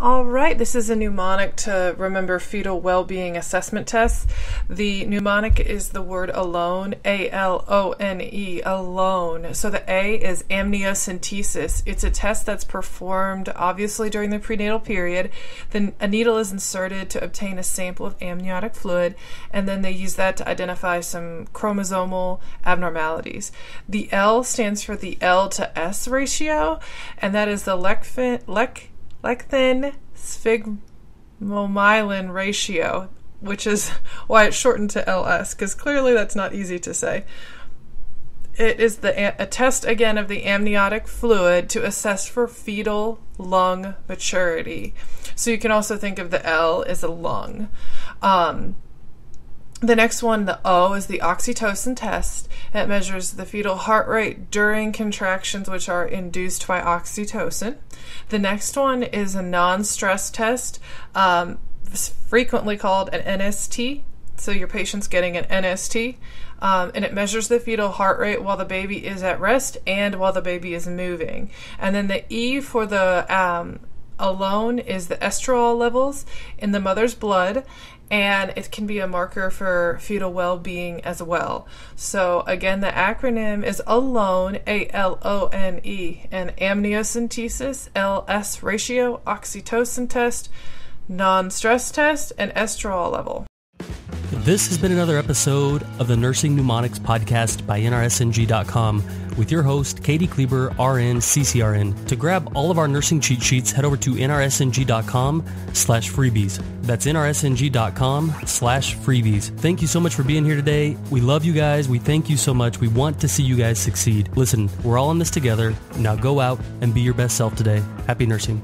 All right, this is a mnemonic to remember fetal well-being assessment tests. The mnemonic is the word alone, A-L-O-N-E, alone. So the A is amniocentesis. It's a test that's performed obviously during the prenatal period. Then a needle is inserted to obtain a sample of amniotic fluid, and then they use that to identify some chromosomal abnormalities. The L stands for the L to S ratio, and that is the Lecithin-sphingomyelin ratio, which is why it's shortened to LS, because clearly that's not easy to say. It is a test, again, of the amniotic fluid to assess for fetal lung maturity. So you can also think of the L as a lung. The next one, the O, is the oxytocin test. It measures the fetal heart rate during contractions, which are induced by oxytocin. The next one is a non-stress test, frequently called an NST. So your patient's getting an NST, and it measures the fetal heart rate while the baby is at rest and while the baby is moving. And then the E for the alone is the estrol levels in the mother's blood, and it can be a marker for fetal well-being as well. So again, the acronym is ALONE, A-L-O-N-E, and amniocentesis, LS ratio, oxytocin test, non-stress test, and estrol level. This has been another episode of the Nursing Mnemonics Podcast by nrsng.com with your host, Katie Kleber, RN, CCRN. To grab all of our nursing cheat sheets, head over to nrsng.com/freebies. That's nrsng.com/freebies. Thank you so much for being here today. We love you guys. We thank you so much. We want to see you guys succeed. Listen, we're all in this together. Now go out and be your best self today. Happy nursing.